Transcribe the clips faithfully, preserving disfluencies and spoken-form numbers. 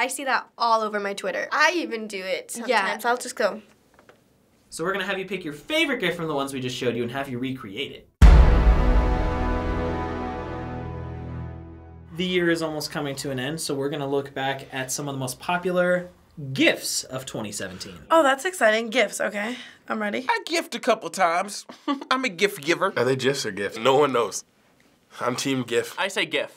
I see that all over my Twitter. I even do it sometimes. Yeah. I'll just go. So we're going to have you pick your favorite GIF from the ones we just showed you and have you recreate it. The year is almost coming to an end, so we're going to look back at some of the most popular GIFs of twenty seventeen. Oh, that's exciting. GIFs, okay. I'm ready. I GIFed a couple times. I'm a GIF giver. Are they GIFs or GIFs? No one knows. I'm team GIF. I say GIF.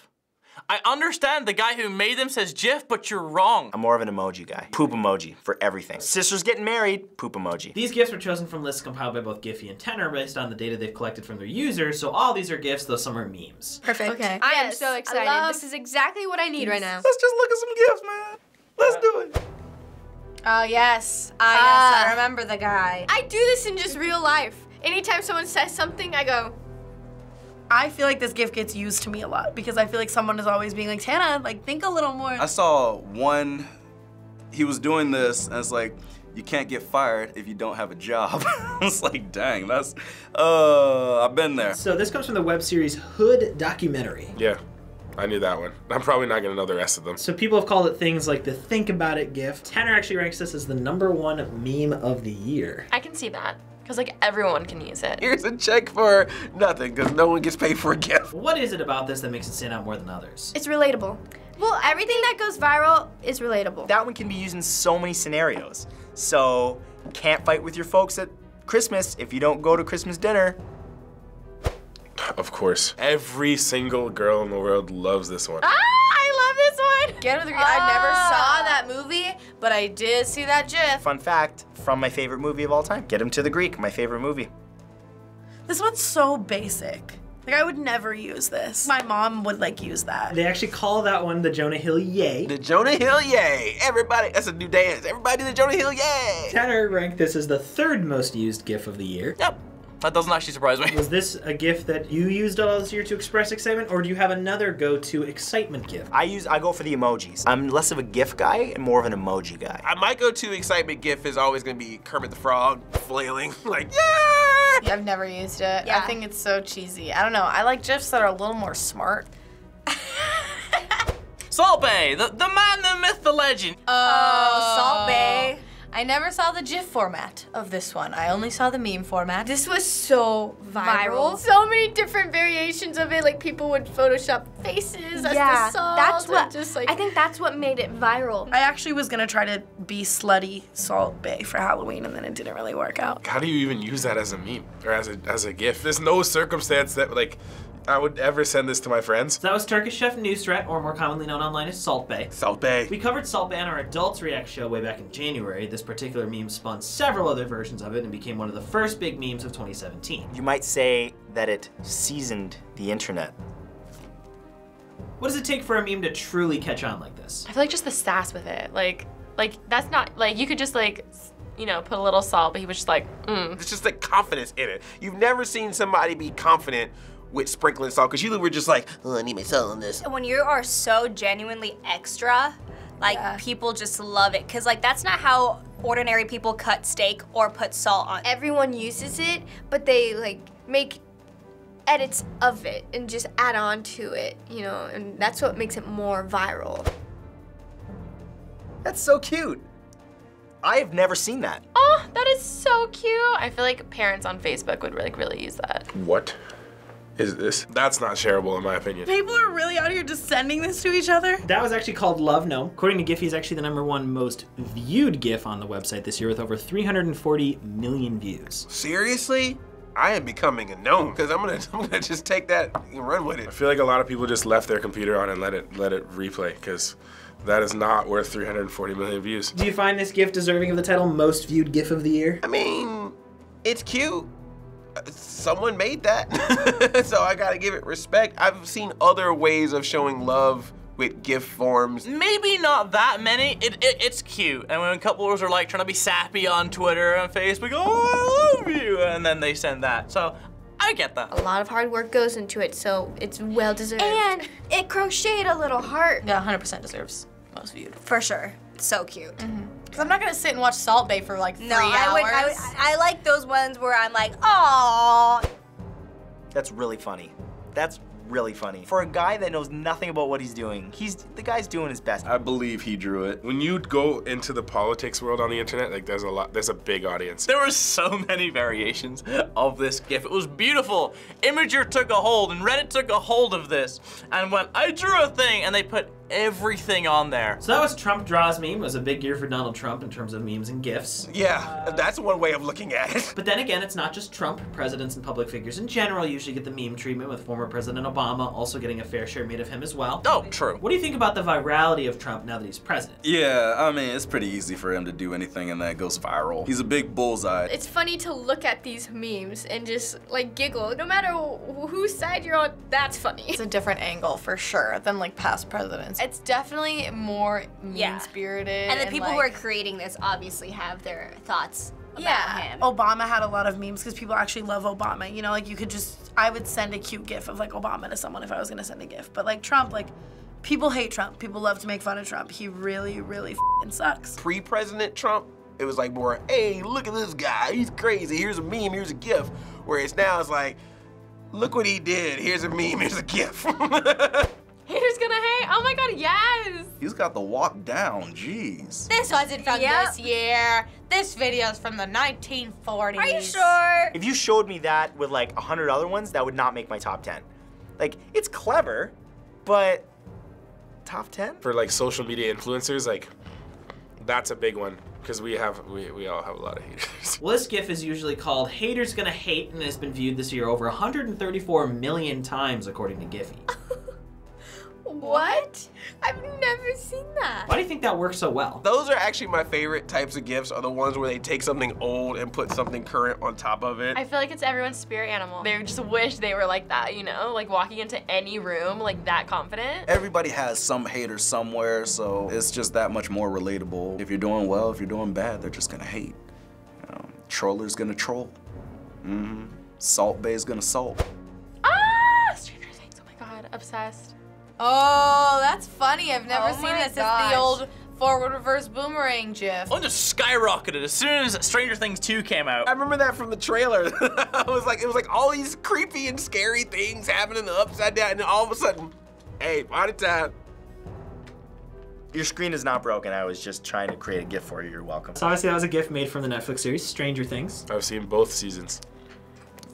I understand the guy who made them says GIF, but you're wrong. I'm more of an emoji guy. Poop emoji for everything. Sisters getting married, poop emoji. These GIFs were chosen from lists compiled by both Giphy and Tenor based on the data they've collected from their users, so all these are GIFs, though some are memes. Perfect. Okay. I yes, am so excited. I love, this is exactly what I need right now. Let's just look at some GIFs, man. Let's do it. Oh, yes. I, uh, yes, I remember the guy. I do this in just real life. Anytime someone says something, I go, I feel like this GIF gets used to me a lot because I feel like someone is always being like, Tana, like, think a little more. I saw one, he was doing this, and it's like, you can't get fired if you don't have a job. It's like, dang, that's, uh, I've been there. So this comes from the web series Hood Documentary. Yeah, I knew that one. I'm probably not gonna know the rest of them. So people have called it things like the Think About It GIF. Tanner actually ranks this as the number one meme of the year. I can see that. Because, like, everyone can use it. Here's a check for nothing, because no one gets paid for a gift. What is it about this that makes it stand out more than others? It's relatable. Well, everything that goes viral is relatable. That one can be used in so many scenarios. So, can't fight with your folks at Christmas if you don't go to Christmas dinner. Of course. Every single girl in the world loves this one. Ah! Get Him to the Greek. Oh. I never saw that movie, but I did see that GIF. Fun fact, from my favorite movie of all time, Get Him to the Greek, my favorite movie. This one's so basic. Like, I would never use this. My mom would, like, use that. They actually call that one the Jonah Hill Yay. The Jonah Hill Yay. Everybody, that's a new dance. Everybody do the Jonah Hill Yay. Tanner ranked this as the third most used GIF of the year. Yep. That doesn't actually surprise me. Was this a GIF that you used all this year to express excitement, or do you have another go-to excitement GIF? I use, I go for the emojis. I'm less of a GIF guy and more of an emoji guy. My go-to excitement GIF is always gonna be Kermit the Frog flailing, like, yeah! I've never used it. Yeah. I think it's so cheesy. I don't know, I like GIFs that are a little more smart. Salt Bae, the, the man, the myth, the legend. Oh, oh. Salt Bae. I never saw the GIF format of this one. I only saw the meme format. This was so viral. viral. So many different variations of it. Like, people would Photoshop faces yeah, as the salt. That's what, just like, I think that's what made it viral. I actually was gonna try to be slutty Salt Bae for Halloween, and then it didn't really work out. How do you even use that as a meme or as a, as a GIF? There's no circumstance that, like, I would ever send this to my friends. So that was Turkish chef Nusret, or more commonly known online as Salt Bae. Salt Bae. We covered Salt Bae on our Adults React show way back in January. This particular meme spun several other versions of it and became one of the first big memes of twenty seventeen. You might say that it seasoned the internet. What does it take for a meme to truly catch on like this? I feel like just the sass with it. Like, like that's not, like, you could just, like, you know, put a little salt, but he was just like, mm. It's just the confidence in it. You've never seen somebody be confident with sprinkling salt, because you were just like, oh, I need my salt on this. When you are so genuinely extra, like, yeah. people just love it, because, like, that's not how ordinary people cut steak or put salt on. Everyone uses it, but they, like, make edits of it and just add on to it, you know, and that's what makes it more viral. That's so cute. I've never seen that. Oh, that is so cute. I feel like parents on Facebook would, like, really use that. What? Is this? That's not shareable in my opinion. People are really out here just sending this to each other. That was actually called Love Gnome. According to Giphy, it's actually the number one most viewed GIF on the website this year with over three hundred forty million views. Seriously? I am becoming a gnome because I'm gonna I'm gonna just take that and run with it. I feel like a lot of people just left their computer on and let it let it replay because that is not worth three hundred forty million views. Do you find this GIF deserving of the title most viewed GIF of the year? I mean, it's cute. Someone made that, so I gotta give it respect. I've seen other ways of showing love with GIF forms. Maybe not that many. It, it it's cute, and when couples are, like, trying to be sappy on Twitter and Facebook, oh, I love you, and then they send that. So I get that. A lot of hard work goes into it, so it's well deserved. And it crocheted a little heart. Yeah, one hundred percent deserves most viewed for sure. So cute. Mm-hmm. Cause I'm not gonna sit and watch Salt Bae for like three no, hours. I, would, I, would, I like those ones where I'm like, aww. That's really funny. That's really funny. For a guy that knows nothing about what he's doing, he's the guy's doing his best. I believe he drew it. When you go into the politics world on the internet, like there's a lot, there's a big audience. There were so many variations of this GIF. It was beautiful. Imager took a hold and Reddit took a hold of this and went, I drew a thing, and they put everything on there. So that was Trump Draws meme. It was a big year for Donald Trump in terms of memes and GIFs. Yeah, uh, that's one way of looking at it. But then again, it's not just Trump. Presidents and public figures in general usually get the meme treatment, with former President Obama also getting a fair share made of him as well. Oh, true. What do you think about the virality of Trump now that he's president? Yeah, I mean, it's pretty easy for him to do anything and that goes viral. He's a big bullseye. It's funny to look at these memes and just like giggle. No matter whose side you're on, that's funny. It's a different angle for sure than like past presidents. It's definitely more mean-spirited. Yeah. And the people and like, who are creating this obviously have their thoughts about yeah. him. Obama had a lot of memes because people actually love Obama. You know, like you could just, I would send a cute GIF of like Obama to someone if I was gonna send a GIF. But like Trump, like people hate Trump. People love to make fun of Trump. He really, really f***ing sucks. Pre-President Trump, it was like more, hey, look at this guy. He's crazy. Here's a meme, here's a GIF. Whereas now it's like, look what he did. Here's a meme, here's a GIF. Haters Gonna Hate, oh my god, yes! He's got the walk down, jeez. This wasn't from yep. this year. This video's from the nineteen forties. Are you sure? If you showed me that with like a hundred other ones, that would not make my top ten. Like, it's clever, but top ten? For like social media influencers, like, that's a big one. Because we have, we, we all have a lot of haters. Well, this GIF is usually called Haters Gonna Hate and has been viewed this year over one hundred thirty-four million times, according to Giphy. What? I've never seen that. Why do you think that works so well? Those are actually my favorite types of GIFs, are the ones where they take something old and put something current on top of it. I feel like it's everyone's spirit animal. They just wish they were like that, you know? Like walking into any room, like that confident. Everybody has some haters somewhere, so it's just that much more relatable. If you're doing well, if you're doing bad, they're just gonna hate. You know, troller's gonna troll. Mm-hmm. Salt Bae's gonna salt. Ah! Stranger Things, oh my god, obsessed. Oh, that's funny. I've never oh seen this. It's the old forward reverse boomerang GIF. Oh, just skyrocketed as soon as Stranger Things two came out. I remember that from the trailer. I was like, it was like all these creepy and scary things happening upside down, and all of a sudden, hey, on a time. Your screen is not broken. I was just trying to create a GIF for you. You're welcome. So obviously that was a GIF made from the Netflix series, Stranger Things. I've seen both seasons.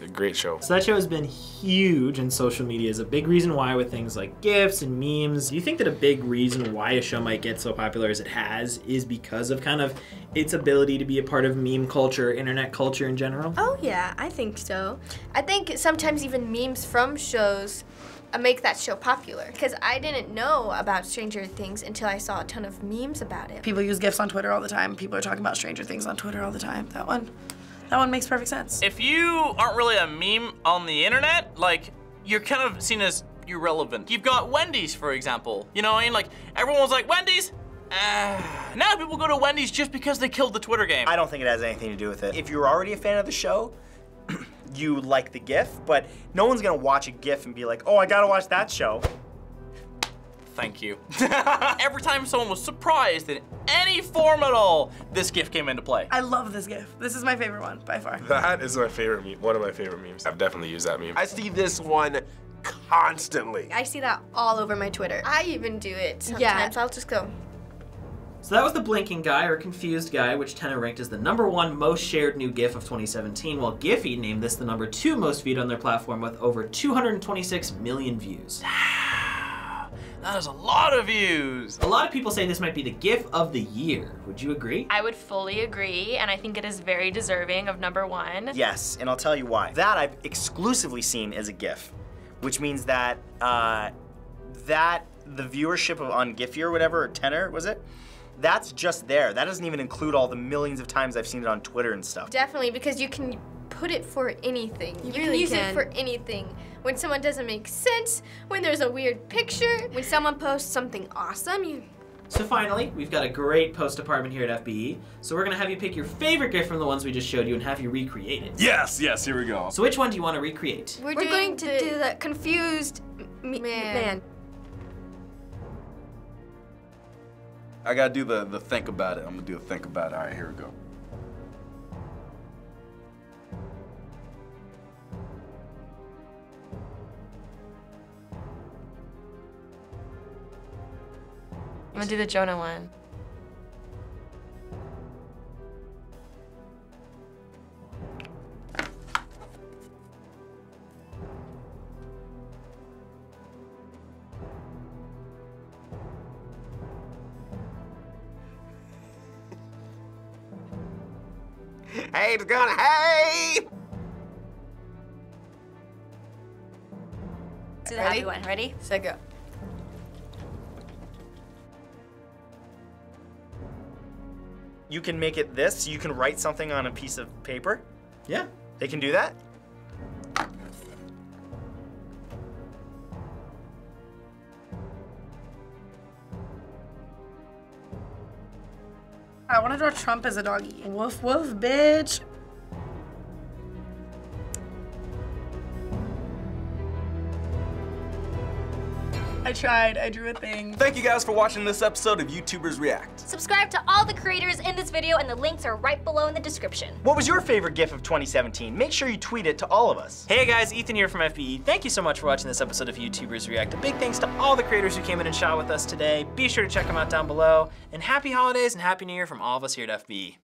A great show. So that show has been huge, and social media is a big reason why, with things like GIFs and memes. Do you think that a big reason why a show might get so popular as it has is because of kind of its ability to be a part of meme culture, internet culture in general? Oh yeah, I think so. I think sometimes even memes from shows make that show popular. Because I didn't know about Stranger Things until I saw a ton of memes about it. People use GIFs on Twitter all the time. People are talking about Stranger Things on Twitter all the time. That one. That one makes perfect sense. If you aren't really a meme on the internet, like, you're kind of seen as irrelevant. You've got Wendy's, for example. You know what I mean? Like, everyone was like, Wendy's? Uh, now people go to Wendy's just because they killed the Twitter game. I don't think it has anything to do with it. If you're already a fan of the show, you like the GIF, but no one's gonna watch a GIF and be like, oh, I gotta watch that show. Thank you. Every time someone was surprised in any form at all, this GIF came into play. I love this GIF. This is my favorite one by far. That is my favorite meme. One of my favorite memes. I've definitely used that meme. I see this one constantly. I see that all over my Twitter. I even do it sometimes. Yeah. I'll just go. So that was the blinking guy, or confused guy, which Tenor ranked as the number one most shared new GIF of twenty seventeen, while Giphy named this the number two most viewed on their platform with over two hundred twenty-six million views. That is a lot of views. A lot of people say this might be the GIF of the year. Would you agree? I would fully agree, and I think it is very deserving of number one. Yes, and I'll tell you why. That I've exclusively seen as a GIF, which means that uh, that the viewership of on Giphy or whatever, or Tenor, was it? That's just there. That doesn't even include all the millions of times I've seen it on Twitter and stuff. Definitely, because you can put it for anything. You, you really can use can. it for anything. When someone doesn't make sense, when there's a weird picture, when someone posts something awesome, you... So finally, we've got a great post department here at F B E, so we're gonna have you pick your favorite GIF from the ones we just showed you and have you recreate it. Yes, yes, here we go. So which one do you want to recreate? We're, we're going to the... do the confused man. man. I gotta do the, the think about it. I'm gonna do the think about it. All right, here we go. gonna do the Jonah one. Haters gonna hate! Do the happy one. Ready? Set, go. You can make it this. You can write something on a piece of paper. Yeah. They can do that? I want to draw Trump as a doggy. Woof, woof, bitch. I tried, I drew a thing. Thank you guys for watching this episode of YouTubers React. Subscribe to all the creators in this video and the links are right below in the description. What was your favorite GIF of twenty seventeen? Make sure you tweet it to all of us. Hey guys, Ethan here from F B E. Thank you so much for watching this episode of YouTubers React. A big thanks to all the creators who came in and shot with us today. Be sure to check them out down below. And happy holidays and happy new year from all of us here at F B E.